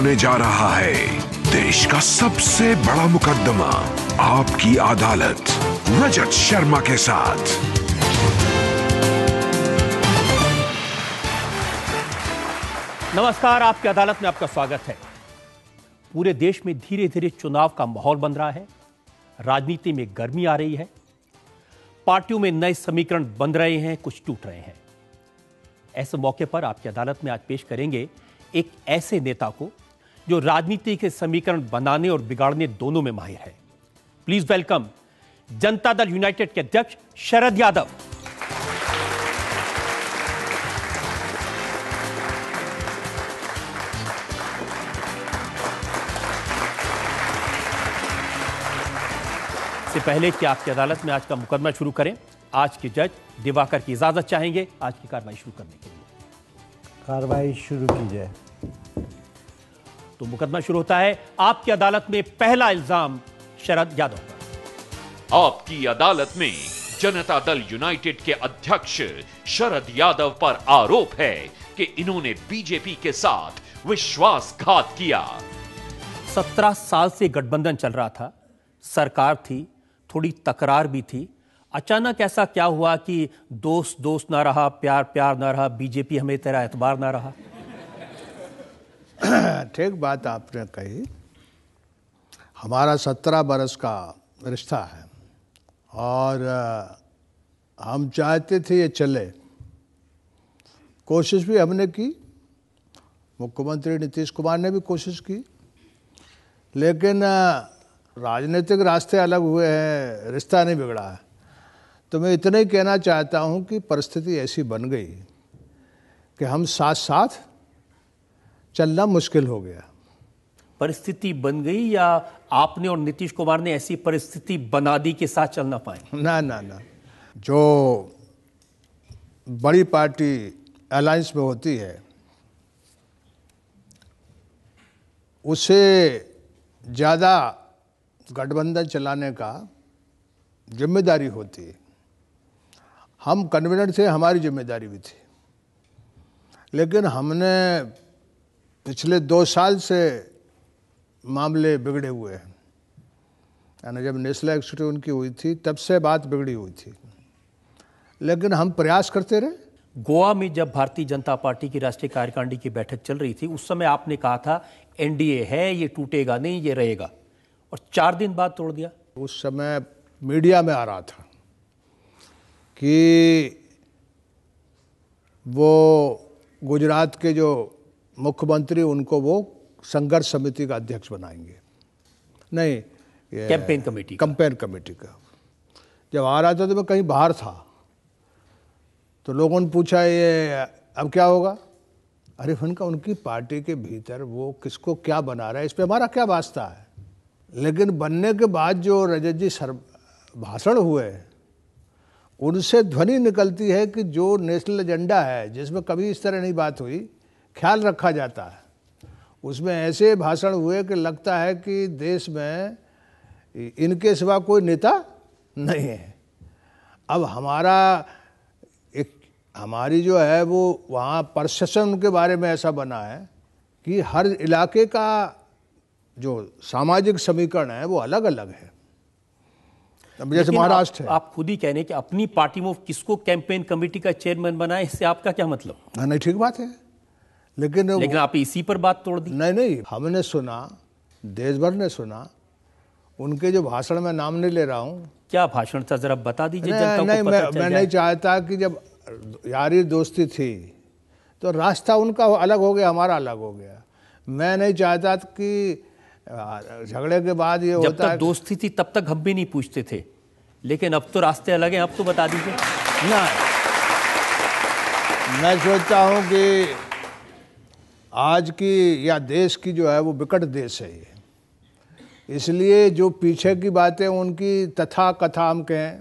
होने जा रहा है देश का सबसे बड़ा मुकदमा आपकी अदालत रजत शर्मा के साथ। नमस्कार, आपकी अदालत में आपका स्वागत है। पूरे देश में धीरे धीरे चुनाव का माहौल बन रहा है, राजनीति में गर्मी आ रही है, पार्टियों में नए समीकरण बन रहे हैं, कुछ टूट रहे हैं। ऐसे मौके पर आपकी अदालत में आज पेश करेंगे एक ऐसे नेता को जो राजनीति के समीकरण बनाने और बिगाड़ने दोनों में माहिर है। Please welcome Janata Dal United के अध्यक्ष शरद यादव। से पहले कि आपकी अदालत में आज का मुकदमा शुरू करें, आज के जज दिवाकर की इजाजत चाहेंगे आज की कार्रवाई शुरू करने के लिए। कार्रवाई शुरू की जाए। तो मुकदमा शुरू होता है। आपकी अदालत में पहला इल्जाम शरद यादव पर। आपकी अदालत में जनता दल यूनाइटेड के अध्यक्ष शरद यादव पर आरोप है कि इन्होंने बीजेपी के साथ विश्वासघात किया। 17 साल से गठबंधन चल रहा था, सरकार थी, थोड़ी तकरार भी थी। अचानक ऐसा क्या हुआ कि दोस्त दोस्त ना रहा, प्यार प्यार ना रहा, बीजेपी हमें तेरा एतबार ना रहा? ठीक बात आपने कही। हमारा 17 बरस का रिश्ता है और हम चाहते थे ये चले, कोशिश भी हमने की, मुख्यमंत्री नीतीश कुमार ने भी कोशिश की, लेकिन राजनीतिक रास्ते अलग हुए हैं, रिश्ता नहीं बिगड़ा है। तो मैं इतना ही कहना चाहता हूं कि परिस्थिति ऐसी बन गई कि हम साथ साथ चलना मुश्किल हो गया। परिस्थिति बन गई या आपने और नीतीश कुमार ने ऐसी परिस्थिति बना दी कि साथ चल ना पाए? ना ना ना, जो बड़ी पार्टी अलायंस में होती है उसे ज़्यादा गठबंधन चलाने का जिम्मेदारी होती है। हम कन्वीनर थे, हमारी जिम्मेदारी भी थी, लेकिन हमने पिछले 2 साल से मामले बिगड़े हुए हैं। यानी जब नेस्ला एक्सटी उनकी हुई थी तब से बात बिगड़ी हुई थी, लेकिन हम प्रयास करते रहे। गोवा में जब भारतीय जनता पार्टी की राष्ट्रीय कार्यकारिणी की बैठक चल रही थी उस समय आपने कहा था एनडीए है, ये टूटेगा नहीं, ये रहेगा, और 4 दिन बाद तोड़ दिया। उस समय मीडिया में आ रहा था कि वो गुजरात के जो मुख्यमंत्री उनको वो संघर्ष समिति का अध्यक्ष बनाएंगे, नहीं कैंपेन कमेटी का। जब आ रहा था तो मैं कहीं बाहर था, तो लोगों ने पूछा ये अब क्या होगा। अरे उनका उनकी पार्टी के भीतर वो किसको क्या बना रहा है इस पर हमारा क्या वास्ता है। लेकिन बनने के बाद जो रजत जी सर भाषण हुए उनसे ध्वनि निकलती है कि जो नेशनल एजेंडा है जिसमें कभी इस तरह नहीं बात हुई, ख्याल रखा जाता है, उसमें ऐसे भाषण हुए कि लगता है कि देश में इनके सिवा कोई नेता नहीं है। अब हमारी जो है वो वहाँ प्रशासन के बारे में ऐसा बना है कि हर इलाके का जो सामाजिक समीकरण है वो अलग अलग है। अब जैसे महाराष्ट्र है, आप खुद ही कहने कि अपनी पार्टी में किसको कैंपेन कमेटी का चेयरमैन बनाए इससे आपका क्या मतलब? नहीं, ठीक बात है, लेकिन आप इसी पर बात तोड़ दी। नहीं, हमने सुना, देश भर ने सुना, उनके जो भाषण में नाम नहीं ले रहा हूं। क्या भाषण था जरा बता दीजिए जनता को, पता चल जाए। मैं नहीं चाहता कि जब यारी दोस्ती थी तो रास्ता उनका अलग हो गया, हमारा अलग हो गया। मैं नहीं चाहता कि झगड़े के बाद ये होता है। जब तक दोस्ती थी तब तक हम भी नहीं पूछते थे, लेकिन अब तो रास्ते अलग हैं, अब तो बता दीजिए ना। मैं सोचता हूँ कि आज की या देश की जो है वो विकट देश है ये, इसलिए जो पीछे की बातें उनकी तथा कथा हम कहें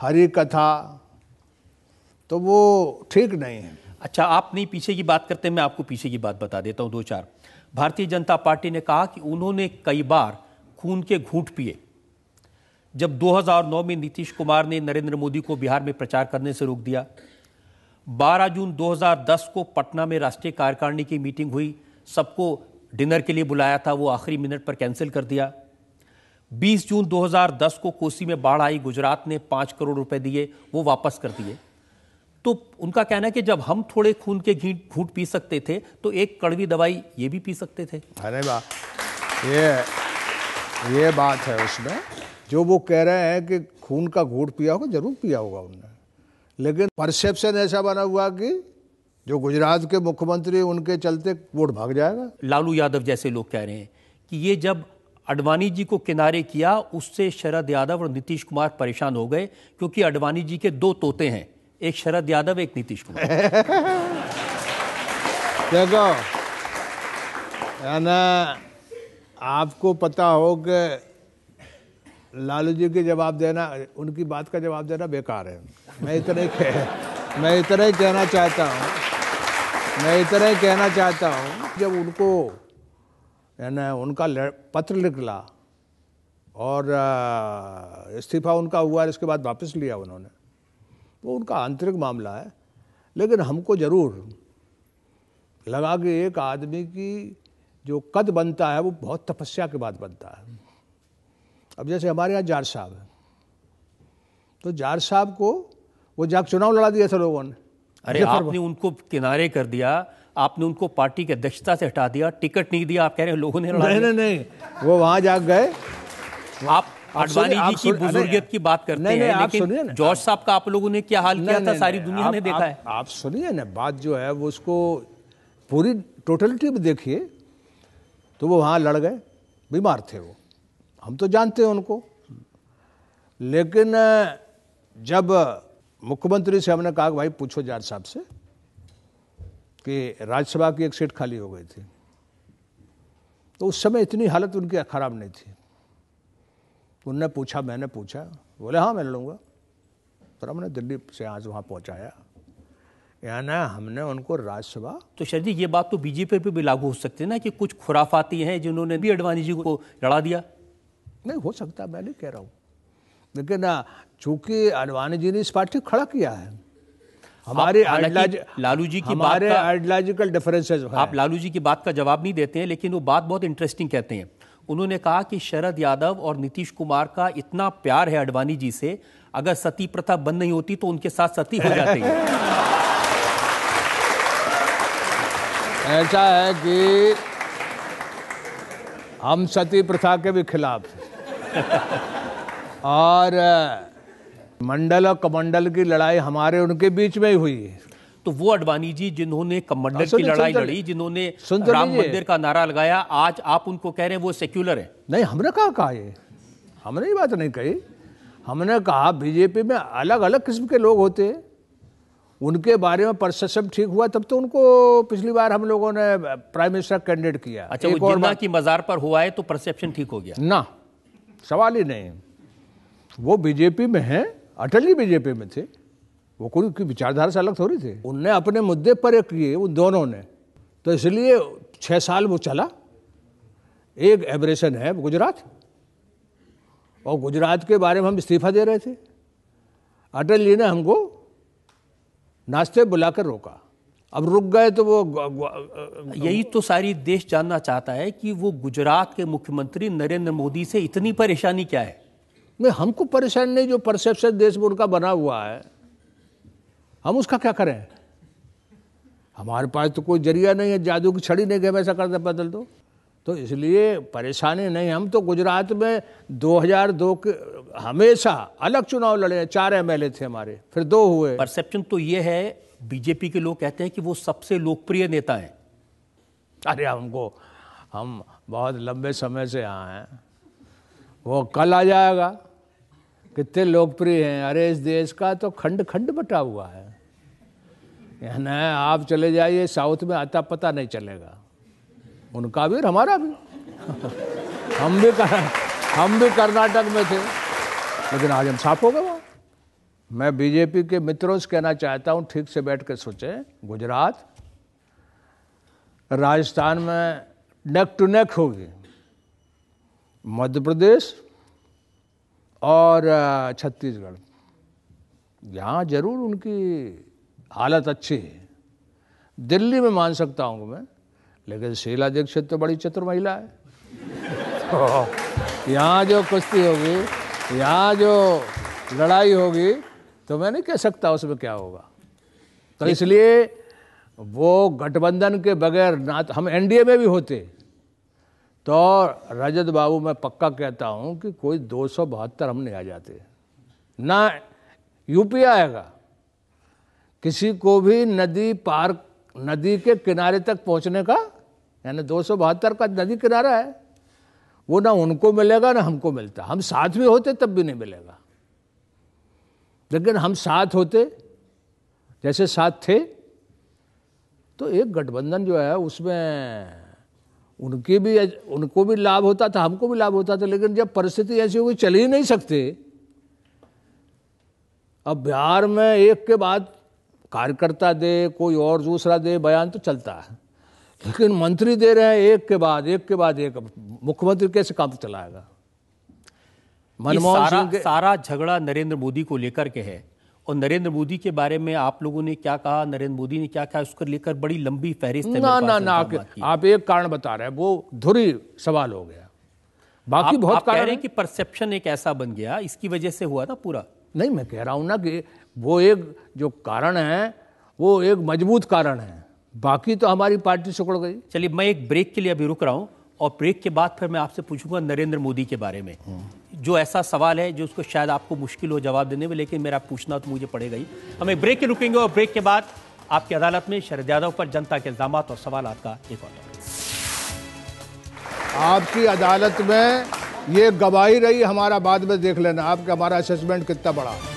हरी कथा, तो वो ठीक नहीं है। अच्छा, आप नहीं पीछे की बात करते, मैं आपको पीछे की बात बता देता हूँ दो चार। भारतीय जनता पार्टी ने कहा कि उन्होंने कई बार खून के घूंट पिए। जब 2009 में नीतीश कुमार ने नरेंद्र मोदी को बिहार में प्रचार करने से रोक दिया, 12 जून 2010 को पटना में राष्ट्रीय कार्यकारिणी की मीटिंग हुई, सबको डिनर के लिए बुलाया था वो आखिरी मिनट पर कैंसिल कर दिया। 20 जून 2010 को कोसी में बाढ़ आई, गुजरात ने 5 करोड़ रुपए दिए, वो वापस कर दिए। तो उनका कहना है कि जब हम थोड़े खून के घूंट पी सकते थे तो एक कड़वी दवाई ये भी पी सकते थे। अरे वाह, ये बात है उसमें जो वो कह रहे हैं कि खून का घूंट पिया होगा, जरूर पिया होगा उनने, लेकिन परसेप्शन ऐसा बना हुआ कि जो गुजरात के मुख्यमंत्री उनके चलते वोट भाग जाएगा। लालू यादव जैसे लोग कह रहे हैं कि ये जब अडवाणी जी को किनारे किया उससे शरद यादव और नीतीश कुमार परेशान हो गए, क्योंकि अडवाणी जी के 2 तोते हैं, एक शरद यादव एक नीतीश कुमार। देखो याना, आपको पता हो कि लालू जी के जवाब देना, उनकी बात का जवाब देना बेकार है। मैं इतना ही कहना चाहता हूँ जब उनको यानी उनका पत्र निकला और इस्तीफा उनका हुआ, इसके बाद वापस लिया उन्होंने, वो उनका आंतरिक मामला है। लेकिन हमको ज़रूर लगा कि एक आदमी की जो कद बनता है वो बहुत तपस्या के बाद बनता है। अब जैसे हमारे यहाँ जाट साहब है, तो जाट साहब को वो जाकर चुनाव लड़ा दिया था लोगों ने। अरे आपने उनको किनारे कर दिया, आपने उनको पार्टी की अध्यक्षता से हटा दिया, टिकट नहीं दिया, आप कह रहे हैं लोगों ने लड़ा दिया। नहीं, वो वहाँ जाग गए। आप अडवाणी जी की बुजुर्गियत की बात करते हैं, लेकिन जॉर्ज साहब का आप लोगों ने क्या हाल किया था, सारी दुनिया ने देखा है। आप सुनिए ना, बात जो है वो उसको पूरी टोटलिटी में देखिए। तो वो वहाँ लड़ गए, बीमार थे वो, हम तो जानते हैं उनको। लेकिन जब मुख्यमंत्री से हमने कहा भाई पूछो जाट साहब से कि राज्यसभा की एक सीट खाली हो गई थी, तो उस समय इतनी हालत उनकी खराब नहीं थी। उनने पूछा, मैंने पूछा, बोले हाँ मैं लड़ूंगा। पर हमने दिल्ली से आज वहाँ पहुँचाया, यानी हमने उनको राज्यसभा। तो शरद जी ये बात तो बीजेपी पर भी लागू हो सकती है ना कि कुछ खुराफाती हैं जिन्होंने भी अडवाणी जी को लड़ा दिया। नहीं हो सकता, मैं नहीं कह रहा हूँ, लेकिन चूंकि अडवाणी जी ने इस पार्टी को खड़ा किया है। हमारे लालू जी की बात का आइडियोलॉजिकल डिफरेंसेस, आप लालू जी की बात का जवाब नहीं देते हैं, लेकिन वो बात बहुत इंटरेस्टिंग कहते हैं। उन्होंने कहा कि शरद यादव और नीतीश कुमार का इतना प्यार है अडवाणी जी से, अगर सती प्रथा बंद नहीं होती तो उनके साथ सती हो जाती है। ऐसा है कि हम सती प्रथा के भी खिलाफ और मंडल और कमंडल की लड़ाई हमारे उनके बीच में ही हुई है। तो वो अडवाणी जी जिन्होंने कमंडल की लड़ाई लड़ी, जिन्होंने राम मंदिर का नारा लगाया, आज आप उनको कह रहे हैं वो सेक्युलर है। नहीं, हमने कहा ये हमने ये बात नहीं कही। हमने कहा बीजेपी में अलग अलग किस्म के लोग होते हैं, उनके बारे में परसेप्शन ठीक हुआ तब तो उनको पिछली बार हम लोगों ने प्राइम मिनिस्टर कैंडिडेट किया। अच्छा, वो जिन्ना की मज़ार पर हुआ है तो परसेप्शन ठीक हो गया ना, सवाल ही नहीं। वो बीजेपी में हैं, अटल जी बीजेपी में थे, वो कोई विचारधारा से अलग थोड़ी थे। उनने अपने मुद्दे पर एक किए उन दोनों ने, तो इसलिए 6 साल वो चला। एक एब्रेशन है गुजरात, और गुजरात के बारे में हम इस्तीफा दे रहे थे, अटल जी ने हमको नाश्ते बुलाकर रोका। अब रुक गए तो वो यही तो सारी देश जानना चाहता है कि वो गुजरात के मुख्यमंत्री नरेंद्र मोदी से इतनी परेशानी क्या है। नहीं, हमको परेशान नहीं, जो परसेप्शन देश में उनका बना हुआ है हम उसका क्या करें। हमारे पास तो कोई जरिया नहीं है, जादू की छड़ी नहीं गए ऐसा करते बदल दो, तो इसलिए परेशानी नहीं। हम तो गुजरात में 2002 के हमेशा अलग चुनाव लड़े, 4 MLA थे हमारे, फिर 2 हुए। परसेप्शन तो ये है, बीजेपी के लोग कहते हैं कि वो सबसे लोकप्रिय नेता हैं। अरे हमको, हम बहुत लंबे समय से यहाँ हैं, वो कल आ जाएगा कितने लोकप्रिय हैं। अरे इस देश का तो खंड खंड बटा हुआ है, यानी आप चले जाइए साउथ में, आता पता नहीं चलेगा, उनका भी और हमारा भी। हम भी कर्नाटक में थे, लेकिन आज हम साफ हो गए। मैं बीजेपी के मित्रों से कहना चाहता हूँ ठीक से बैठ कर सोचें, गुजरात राजस्थान में नेक टू नेक होगी, मध्य प्रदेश और छत्तीसगढ़, यहाँ जरूर उनकी हालत अच्छी है। दिल्ली में मान सकता हूँ मैं, लेकिन शीला दीक्षित तो बड़ी चतुर महिला है। तो यहाँ जो कुश्ती होगी, यहाँ जो लड़ाई होगी, तो मैं नहीं कह सकता उसमें क्या होगा। तो इसलिए वो गठबंधन के बगैर ना, हम एनडीए में भी होते तो रजत बाबू मैं पक्का कहता हूँ कि कोई 272 हम नहीं आ जाते, ना यूपी आएगा। किसी को भी नदी पार, नदी के किनारे तक पहुँचने का, यानी 272 का नदी किनारा है, वो ना उनको मिलेगा ना हमको मिलता। हम साथ में होते तब भी नहीं मिलेगा, लेकिन हम साथ होते जैसे साथ थे। तो एक गठबंधन जो है उसमें उनकी भी, उनको भी लाभ होता था, हमको भी लाभ होता था। लेकिन जब परिस्थिति ऐसी हो गई चल ही नहीं सकते। अब बिहार में एक के बाद कार्यकर्ता दे, कोई और दूसरा दे, बयान तो चलता है, लेकिन मंत्री दे रहे हैं एक के बाद एक के बाद एक। मुख्यमंत्री कैसे काम चलाएगा? मनमोहन सिंह सारा झगड़ा नरेंद्र मोदी को लेकर के है, और नरेंद्र मोदी के बारे में आप लोगों ने क्या कहा, नरेंद्र मोदी ने क्या कहा, उसको लेकर बड़ी लंबी फहरिस्त है। आप एक कारण बता रहे हैं, वो धुरी सवाल हो गया। बाकी बहुत कारण है कि परसेप्शन एक ऐसा बन गया, इसकी वजह से हुआ ना पूरा। नहीं, मैं कह रहा हूं ना कि वो एक जो कारण है वो एक मजबूत कारण है, बाकी तो हमारी पार्टी सिकुड़ गई। चलिए, मैं एक ब्रेक के लिए अभी रुक रहा हूँ, और ब्रेक के बाद फिर मैं आपसे पूछूंगा नरेंद्र मोदी के बारे में, जो ऐसा सवाल है जो उसको शायद आपको मुश्किल हो जवाब देने में, लेकिन मेरा पूछना तो मुझे पड़ेगा ही। हम एक ब्रेक के रुकेंगे, और ब्रेक के बाद आपकी अदालत में शरद यादव पर जनता के इल्जामात और सवाल आपका एक और टॉपिक। आपकी अदालत में ये गवाही रही हमारा, बाद में देख लेना आपका हमारा असेसमेंट कितना बड़ा।